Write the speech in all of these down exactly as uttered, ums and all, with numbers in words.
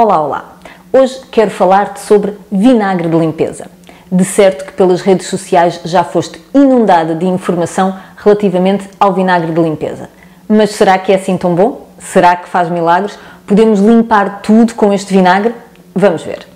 Olá, olá! Hoje quero falar-te sobre vinagre de limpeza. De certo que pelas redes sociais já foste inundada de informação relativamente ao vinagre de limpeza. Mas será que é assim tão bom? Será que faz milagres? Podemos limpar tudo com este vinagre? Vamos ver.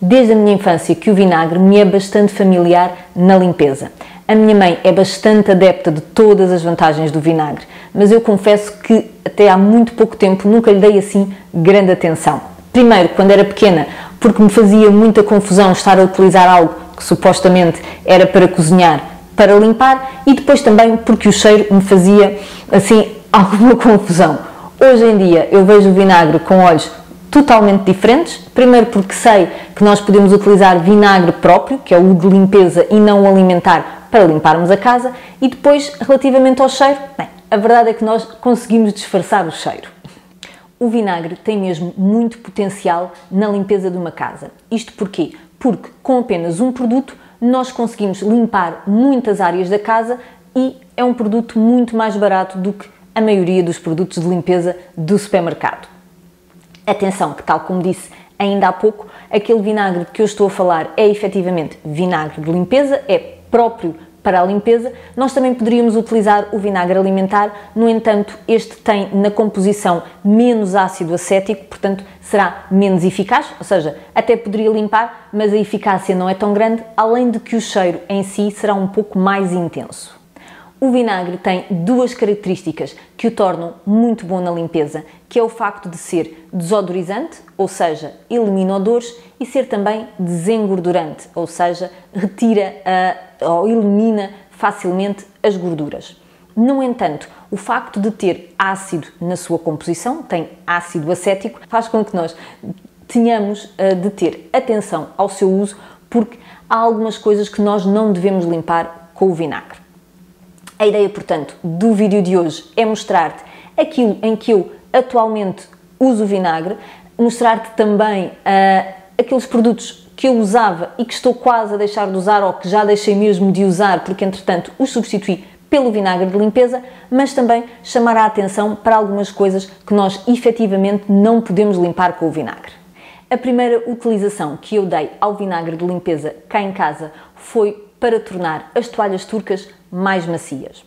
Desde a minha infância que o vinagre me é bastante familiar na limpeza. A minha mãe é bastante adepta de todas as vantagens do vinagre, mas eu confesso que até há muito pouco tempo nunca lhe dei assim grande atenção. Primeiro, quando era pequena, porque me fazia muita confusão estar a utilizar algo que supostamente era para cozinhar, para limpar, e depois também porque o cheiro me fazia, assim, alguma confusão. Hoje em dia eu vejo o vinagre com olhos totalmente diferentes, primeiro porque sei que nós podemos utilizar vinagre próprio, que é o de limpeza e não o alimentar, para limparmos a casa, e depois, relativamente ao cheiro, bem, a verdade é que nós conseguimos disfarçar o cheiro. O vinagre tem mesmo muito potencial na limpeza de uma casa. Isto porquê? Porque com apenas um produto nós conseguimos limpar muitas áreas da casa e é um produto muito mais barato do que a maioria dos produtos de limpeza do supermercado. Atenção que, tal como disse ainda há pouco, aquele vinagre que eu estou a falar é efetivamente vinagre de limpeza, é próprio para a limpeza. Nós também poderíamos utilizar o vinagre alimentar, no entanto, este tem na composição menos ácido acético, portanto será menos eficaz, ou seja, até poderia limpar, mas a eficácia não é tão grande, além de que o cheiro em si será um pouco mais intenso. O vinagre tem duas características que o tornam muito bom na limpeza, que é o facto de ser desodorizante, ou seja, elimina odores, e ser também desengordurante, ou seja, retira a, ou elimina facilmente as gorduras. No entanto, o facto de ter ácido na sua composição, tem ácido acético, faz com que nós tenhamos de ter atenção ao seu uso, porque há algumas coisas que nós não devemos limpar com o vinagre. A ideia, portanto, do vídeo de hoje é mostrar-te aquilo em que eu atualmente uso vinagre, mostrar-te também uh, aqueles produtos que eu usava e que estou quase a deixar de usar ou que já deixei mesmo de usar porque, entretanto, os substituí pelo vinagre de limpeza, mas também chamar a atenção para algumas coisas que nós, efetivamente, não podemos limpar com o vinagre. A primeira utilização que eu dei ao vinagre de limpeza cá em casa foi para tornar as toalhas turcas mais macias.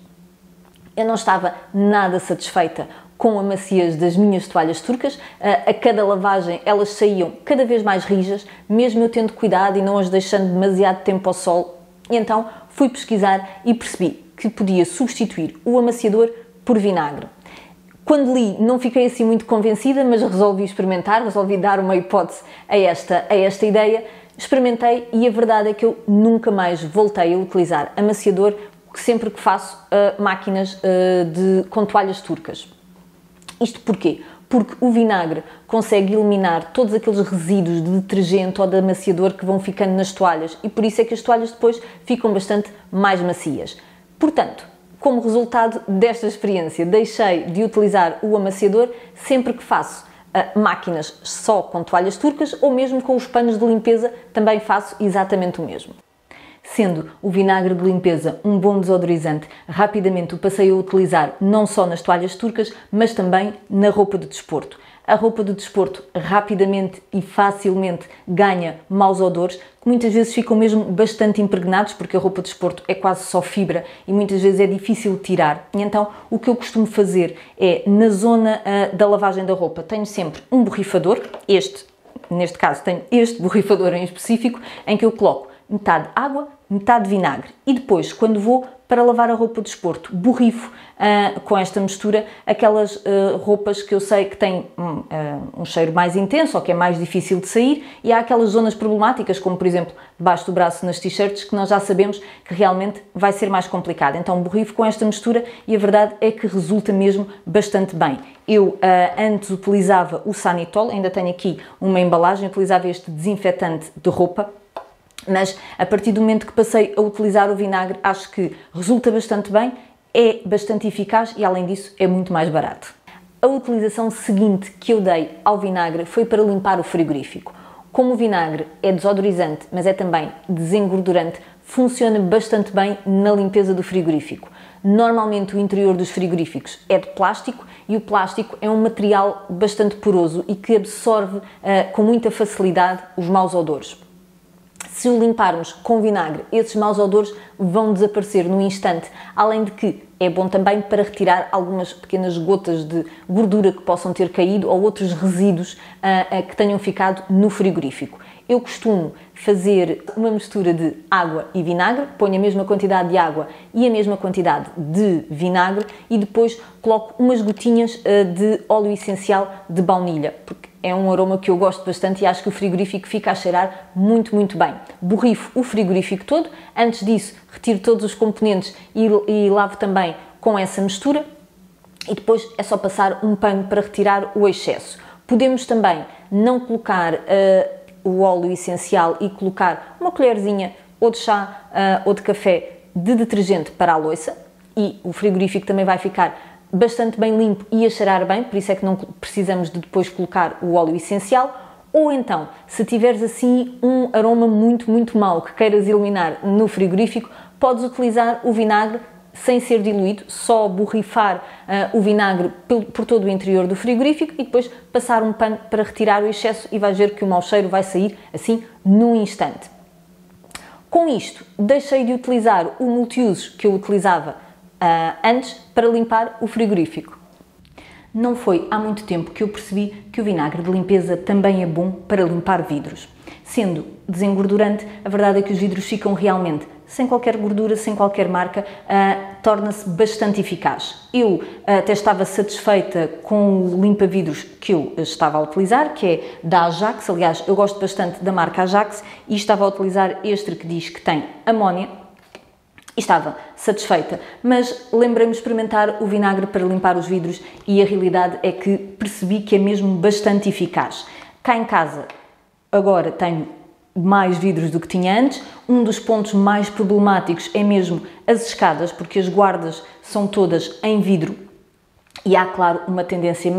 Eu não estava nada satisfeita com a maciez das minhas toalhas turcas, a, a cada lavagem elas saíam cada vez mais rijas, mesmo eu tendo cuidado e não as deixando demasiado tempo ao sol, e então fui pesquisar e percebi que podia substituir o amaciador por vinagre. Quando li, não fiquei assim muito convencida, mas resolvi experimentar, resolvi dar uma hipótese a esta, a esta ideia. Experimentei e a verdade é que eu nunca mais voltei a utilizar amaciador sempre que faço uh, máquinas uh, de, com toalhas turcas. Isto porquê? Porque o vinagre consegue eliminar todos aqueles resíduos de detergente ou de amaciador que vão ficando nas toalhas e por isso é que as toalhas depois ficam bastante mais macias. Portanto, como resultado desta experiência, deixei de utilizar o amaciador sempre que faço Uh, máquinas só com toalhas turcas ou mesmo com os panos de limpeza, também faço exatamente o mesmo. Sendo o vinagre de limpeza um bom desodorizante, rapidamente o passei a utilizar não só nas toalhas turcas, mas também na roupa de desporto. A roupa de desporto rapidamente e facilmente ganha maus odores, que muitas vezes ficam mesmo bastante impregnados, porque a roupa de desporto é quase só fibra e muitas vezes é difícil tirar. E então o que eu costumo fazer é, na zona uh, da lavagem da roupa, tenho sempre um borrifador, este, neste caso tenho este borrifador em específico, em que eu coloco metade água, metade de vinagre e depois, quando vou para lavar a roupa de desporto, borrifo uh, com esta mistura aquelas uh, roupas que eu sei que têm um, uh, um cheiro mais intenso ou que é mais difícil de sair, e há aquelas zonas problemáticas, como por exemplo debaixo do braço nas t-shirts, que nós já sabemos que realmente vai ser mais complicado. Então borrifo com esta mistura e a verdade é que resulta mesmo bastante bem. Eu uh, antes utilizava o Sanitol, ainda tenho aqui uma embalagem, utilizava este desinfetante de roupa, mas a partir do momento que passei a utilizar o vinagre, acho que resulta bastante bem, é bastante eficaz e, além disso, é muito mais barato. A utilização seguinte que eu dei ao vinagre foi para limpar o frigorífico. Como o vinagre é desodorizante, mas é também desengordurante, funciona bastante bem na limpeza do frigorífico. Normalmente o interior dos frigoríficos é de plástico e o plástico é um material bastante poroso e que absorve uh, com muita facilidade os maus odores. Se o limparmos com vinagre, esses maus odores vão desaparecer no instante, além de que é bom também para retirar algumas pequenas gotas de gordura que possam ter caído ou outros resíduos uh, uh, que tenham ficado no frigorífico. Eu costumo fazer uma mistura de água e vinagre, ponho a mesma quantidade de água e a mesma quantidade de vinagre e depois coloco umas gotinhas uh, de óleo essencial de baunilha, porque é um aroma que eu gosto bastante e acho que o frigorífico fica a cheirar muito, muito bem. Borrifo o frigorífico todo, antes disso retiro todos os componentes e, e lavo também com essa mistura e depois é só passar um pano para retirar o excesso. Podemos também não colocar uh, o óleo essencial e colocar uma colherzinha ou de chá uh, ou de café de detergente para a louça e o frigorífico também vai ficar bastante bem limpo e a cheirar bem, por isso é que não precisamos de depois colocar o óleo essencial. Ou então, se tiveres assim um aroma muito, muito mau que queiras eliminar no frigorífico, podes utilizar o vinagre sem ser diluído, só borrifar uh, o vinagre por, por todo o interior do frigorífico e depois passar um pano para retirar o excesso e vais ver que o mau cheiro vai sair assim num instante. Com isto, deixei de utilizar o multiusos que eu utilizava Uh, antes para limpar o frigorífico. Não foi há muito tempo que eu percebi que o vinagre de limpeza também é bom para limpar vidros. Sendo desengordurante, a verdade é que os vidros ficam realmente sem qualquer gordura, sem qualquer marca, uh, torna-se bastante eficaz. Eu uh, até estava satisfeita com o limpa-vidros que eu estava a utilizar, que é da Ajax, aliás, eu gosto bastante da marca Ajax, e estava a utilizar este que diz que tem amónia, e estava satisfeita, mas lembrei-me de experimentar o vinagre para limpar os vidros e a realidade é que percebi que é mesmo bastante eficaz. Cá em casa agora tenho mais vidros do que tinha antes. Um dos pontos mais problemáticos é mesmo as escadas, porque as guardas são todas em vidro e há, claro, uma tendência,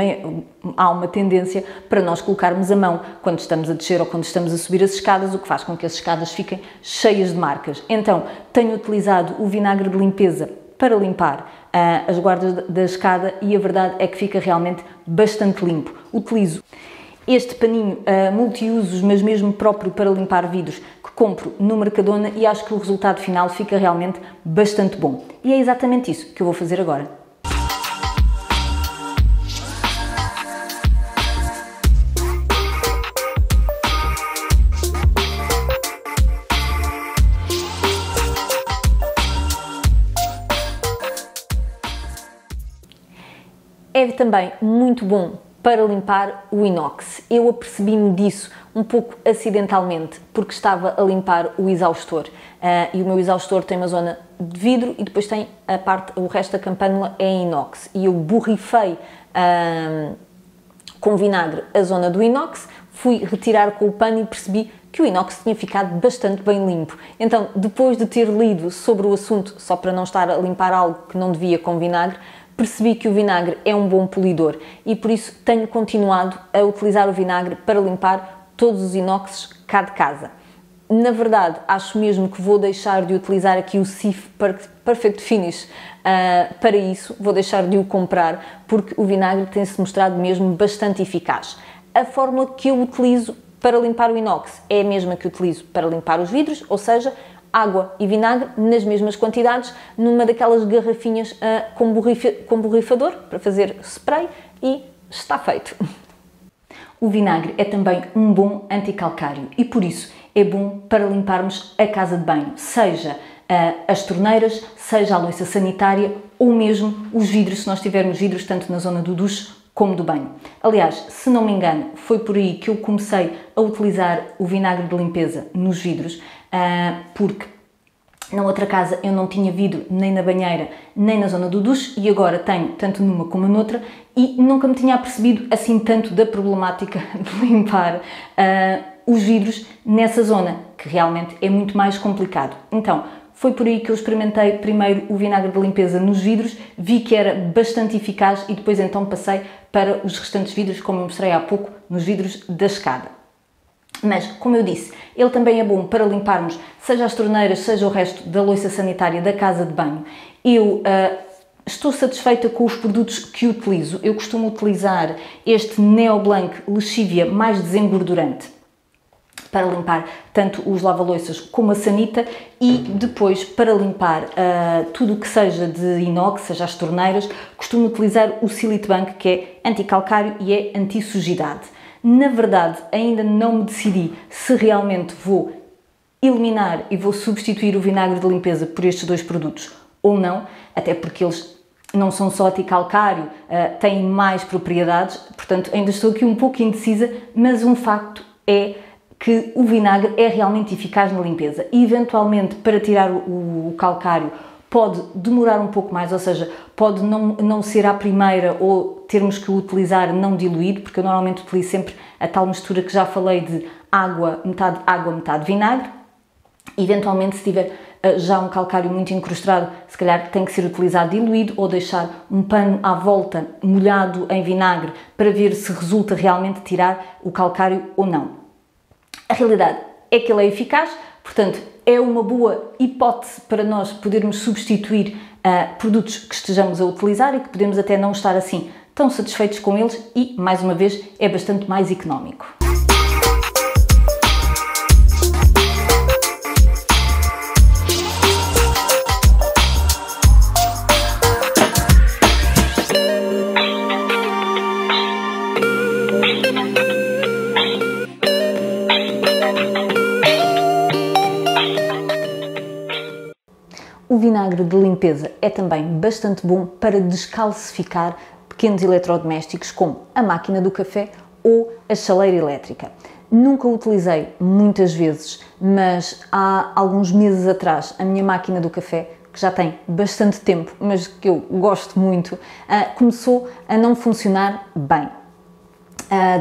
há uma tendência para nós colocarmos a mão quando estamos a descer ou quando estamos a subir as escadas, o que faz com que as escadas fiquem cheias de marcas. Então, tenho utilizado o vinagre de limpeza para limpar uh, as guardas da escada e a verdade é que fica realmente bastante limpo. Utilizo este paninho uh, multiusos, mas mesmo próprio para limpar vidros, que compro no Mercadona e acho que o resultado final fica realmente bastante bom. E é exatamente isso que eu vou fazer agora. É também muito bom para limpar o inox. Eu apercebi-me disso um pouco acidentalmente, porque estava a limpar o exaustor. Uh, e o meu exaustor tem uma zona de vidro e depois tem a parte, o resto da campânula é inox. E eu borrifei uh, com vinagre a zona do inox, fui retirar com o pano e percebi que o inox tinha ficado bastante bem limpo. Então, depois de ter lido sobre o assunto, só para não estar a limpar algo que não devia com vinagre, percebi que o vinagre é um bom polidor e por isso tenho continuado a utilizar o vinagre para limpar todos os inoxes cá de casa. Na verdade, acho mesmo que vou deixar de utilizar aqui o Cif Perfect Finish uh, para isso, vou deixar de o comprar porque o vinagre tem-se mostrado mesmo bastante eficaz. A fórmula que eu utilizo para limpar o inox é a mesma que utilizo para limpar os vidros, ou seja, água e vinagre nas mesmas quantidades, numa daquelas garrafinhas uh, com, borrifa, com borrifador, para fazer spray, e está feito. O vinagre é também um bom anticalcário e, por isso, é bom para limparmos a casa de banho, seja as torneiras, seja a louça sanitária ou mesmo os vidros, se nós tivermos vidros tanto na zona do duche como do banho. Aliás, se não me engano, foi por aí que eu comecei a utilizar o vinagre de limpeza nos vidros, porque na outra casa eu não tinha vidro nem na banheira nem na zona do duche e agora tenho tanto numa como noutra e nunca me tinha apercebido assim tanto da problemática de limpar uh, os vidros nessa zona, que realmente é muito mais complicado. Então foi por aí que eu experimentei primeiro o vinagre de limpeza nos vidros, vi que era bastante eficaz e depois então passei para os restantes vidros, como eu mostrei há pouco, nos vidros da escada. Mas, como eu disse, ele também é bom para limparmos seja as torneiras, seja o resto da louça sanitária da casa de banho. Eu uh, estou satisfeita com os produtos que utilizo. Eu costumo utilizar este Neoblanc Lexívia mais desengordurante para limpar tanto os lava-louças como a sanita e depois para limpar uh, tudo o que seja de inox, seja as torneiras, costumo utilizar o Silitbank, que é anticalcário e é anti-sujidade. Na verdade, ainda não me decidi se realmente vou eliminar e vou substituir o vinagre de limpeza por estes dois produtos ou não, até porque eles não são só anticalcário, uh, têm mais propriedades, portanto ainda estou aqui um pouco indecisa, mas um facto é que o vinagre é realmente eficaz na limpeza e eventualmente para tirar o, o calcário pode demorar um pouco mais, ou seja, pode não, não ser à primeira ou termos que utilizar não diluído, porque eu normalmente utilizo sempre a tal mistura que já falei de água, metade água, metade vinagre. Eventualmente, se tiver já um calcário muito incrustado, se calhar tem que ser utilizado diluído ou deixar um pano à volta molhado em vinagre para ver se resulta realmente tirar o calcário ou não. A realidade é que ele é eficaz, portanto, é uma boa hipótese para nós podermos substituir uh, produtos que estejamos a utilizar e que podemos até não estar assim tão satisfeitos com eles e, mais uma vez, é bastante mais económico. O vinagre de limpeza é também bastante bom para descalcificar pequenos eletrodomésticos como a máquina do café ou a chaleira elétrica. Nunca o utilizei muitas vezes, mas há alguns meses atrás a minha máquina do café, que já tem bastante tempo, mas que eu gosto muito, começou a não funcionar bem.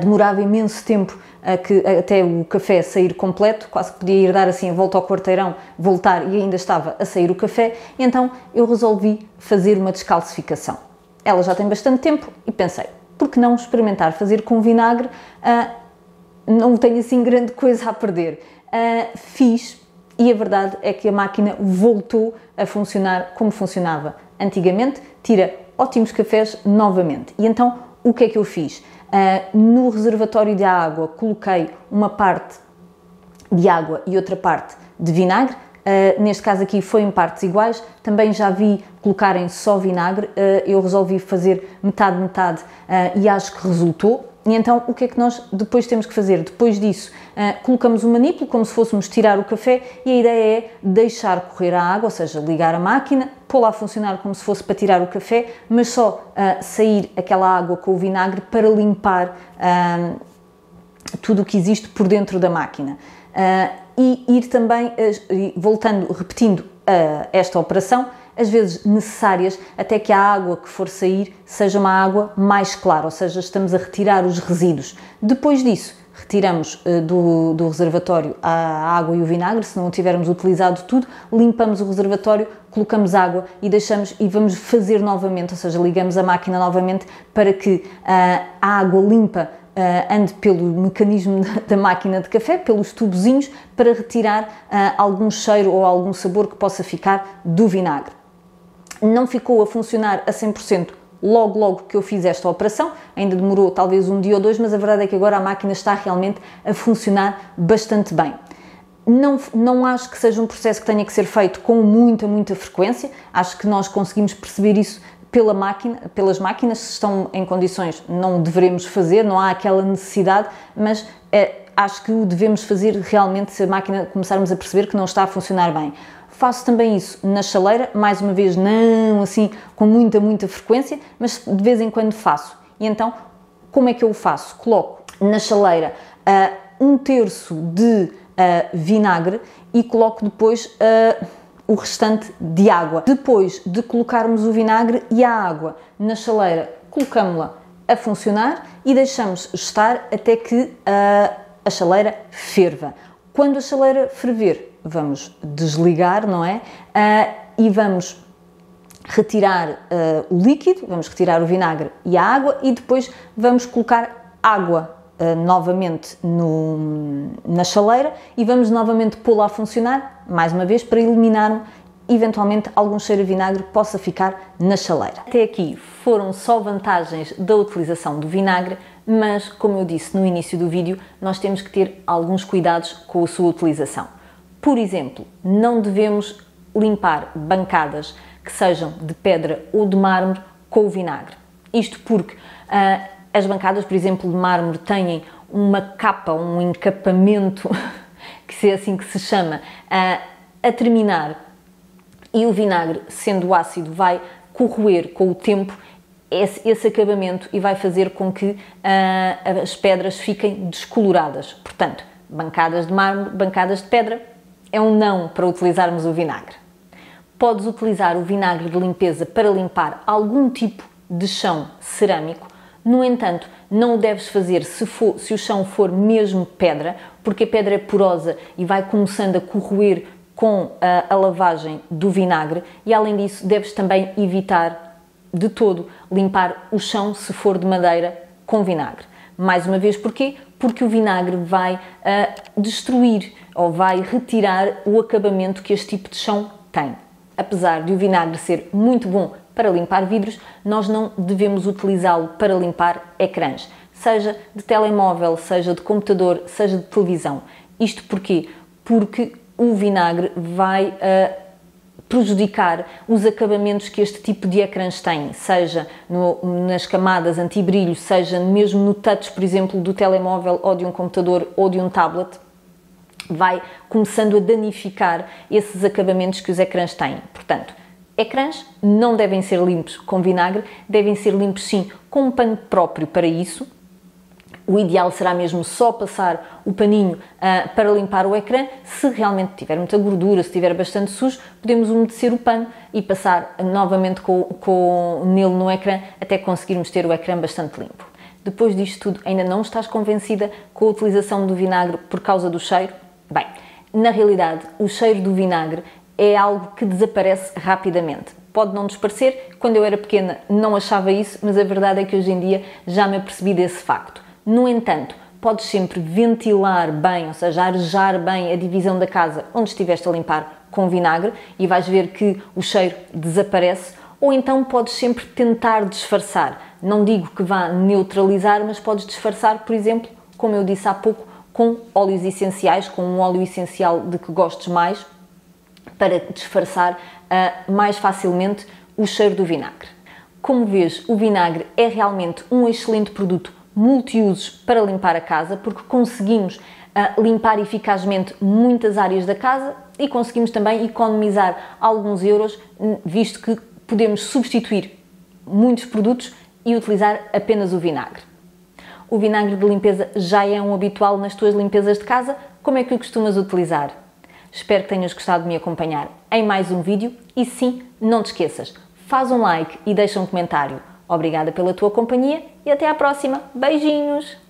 Demorava imenso tempo a que, até o café sair completo, quase que podia ir dar assim a volta ao quarteirão, voltar e ainda estava a sair o café, então eu resolvi fazer uma descalcificação. Ela já tem bastante tempo e pensei, por que não experimentar fazer com vinagre? Ah, não tenho assim grande coisa a perder. Ah, fiz e a verdade é que a máquina voltou a funcionar como funcionava antigamente, tira ótimos cafés novamente. E então o que é que eu fiz? Uh, no reservatório de água coloquei uma parte de água e outra parte de vinagre, uh, neste caso aqui foi em partes iguais, também já vi colocarem só vinagre, uh, eu resolvi fazer metade-metade uh, e acho que resultou. E então o que é que nós depois temos que fazer? Depois disso uh, colocamos o manípulo como se fôssemos tirar o café e a ideia é deixar correr a água, ou seja, ligar a máquina, pô-la a funcionar como se fosse para tirar o café, mas só uh, sair aquela água com o vinagre para limpar uh, tudo o que existe por dentro da máquina. Uh, e ir também, uh, voltando, repetindo uh, esta operação, às vezes necessárias, até que a água que for sair seja uma água mais clara, ou seja, estamos a retirar os resíduos. Depois disso, retiramos uh, do, do reservatório a água e o vinagre, se não tivermos utilizado tudo, limpamos o reservatório, colocamos água e deixamos e vamos fazer novamente, ou seja, ligamos a máquina novamente para que uh, a água limpa uh, ande pelo mecanismo da máquina de café, pelos tubozinhos, para retirar uh, algum cheiro ou algum sabor que possa ficar do vinagre. Não ficou a funcionar a cem por cento logo logo que eu fiz esta operação, ainda demorou talvez um dia ou dois, mas a verdade é que agora a máquina está realmente a funcionar bastante bem. Não, não acho que seja um processo que tenha que ser feito com muita, muita frequência, acho que nós conseguimos perceber isso pela máquina, pelas máquinas, se estão em condições não o devemos fazer, não há aquela necessidade, mas eh, acho que o devemos fazer realmente se a máquina começarmos a perceber que não está a funcionar bem. Faço também isso na chaleira, mais uma vez não assim com muita, muita frequência, mas de vez em quando faço. E então, como é que eu o faço? Coloco na chaleira uh, um terço de uh, vinagre e coloco depois uh, o restante de água. Depois de colocarmos o vinagre e a água na chaleira, colocamos-la a funcionar e deixamos estar até que uh, a chaleira ferva. Quando a chaleira ferver, vamos desligar, não é? Uh, e vamos retirar uh, o líquido, vamos retirar o vinagre e a água e depois vamos colocar água uh, novamente no, na chaleira e vamos novamente pô-la a funcionar, mais uma vez, para eliminar eventualmente algum cheiro de vinagre que possa ficar na chaleira. Até aqui foram só vantagens da utilização do vinagre, mas, como eu disse no início do vídeo, nós temos que ter alguns cuidados com a sua utilização. Por exemplo, não devemos limpar bancadas que sejam de pedra ou de mármore com o vinagre. Isto porque uh, as bancadas, por exemplo, de mármore têm uma capa, um encapamento, que é assim que se chama, uh, a terminar, e o vinagre, sendo ácido, vai corroer com o tempo Esse, esse acabamento e vai fazer com que uh, as pedras fiquem descoloradas. Portanto, bancadas de mármore, bancadas de pedra, é um não para utilizarmos o vinagre. Podes utilizar o vinagre de limpeza para limpar algum tipo de chão cerâmico. No entanto, não o deves fazer se, for, se o chão for mesmo pedra, porque a pedra é porosa e vai começando a corroer com a, a lavagem do vinagre. E além disso, deves também evitar de todo limpar o chão se for de madeira com vinagre. Mais uma vez, porquê? Porque o vinagre vai uh, destruir ou vai retirar o acabamento que este tipo de chão tem. Apesar de o vinagre ser muito bom para limpar vidros, nós não devemos utilizá-lo para limpar ecrãs, seja de telemóvel, seja de computador, seja de televisão. Isto porquê? Porque o vinagre vai uh, prejudicar os acabamentos que este tipo de ecrãs tem, seja no, nas camadas antibrilho, seja mesmo no touch, por exemplo, do telemóvel ou de um computador ou de um tablet. Vai começando a danificar esses acabamentos que os ecrãs têm. Portanto, ecrãs não devem ser limpos com vinagre, devem ser limpos sim com um pano próprio para isso. O ideal será mesmo só passar o paninho uh, para limpar o ecrã. Se realmente tiver muita gordura, se tiver bastante sujo, podemos umedecer o pano e passar novamente com, com, nele no ecrã até conseguirmos ter o ecrã bastante limpo. Depois disto tudo, ainda não estás convencida com a utilização do vinagre por causa do cheiro? Bem, na realidade, o cheiro do vinagre é algo que desaparece rapidamente. Pode não nos parecer, quando eu era pequena não achava isso, mas a verdade é que hoje em dia já me apercebi desse facto. No entanto, podes sempre ventilar bem, ou seja, arejar bem a divisão da casa onde estiveste a limpar com vinagre e vais ver que o cheiro desaparece, ou então podes sempre tentar disfarçar. Não digo que vá neutralizar, mas podes disfarçar, por exemplo, como eu disse há pouco, com óleos essenciais, com um óleo essencial de que gostes mais, para disfarçar uh, mais facilmente o cheiro do vinagre. Como vês, o vinagre é realmente um excelente produto multiusos para limpar a casa, porque conseguimos uh, limpar eficazmente muitas áreas da casa e conseguimos também economizar alguns euros, visto que podemos substituir muitos produtos e utilizar apenas o vinagre. O vinagre de limpeza já é um habitual nas tuas limpezas de casa. Como é que o costumas utilizar? Espero que tenhas gostado de me acompanhar em mais um vídeo e sim, não te esqueças, faz um like e deixa um comentário. Obrigada pela tua companhia e até à próxima. Beijinhos!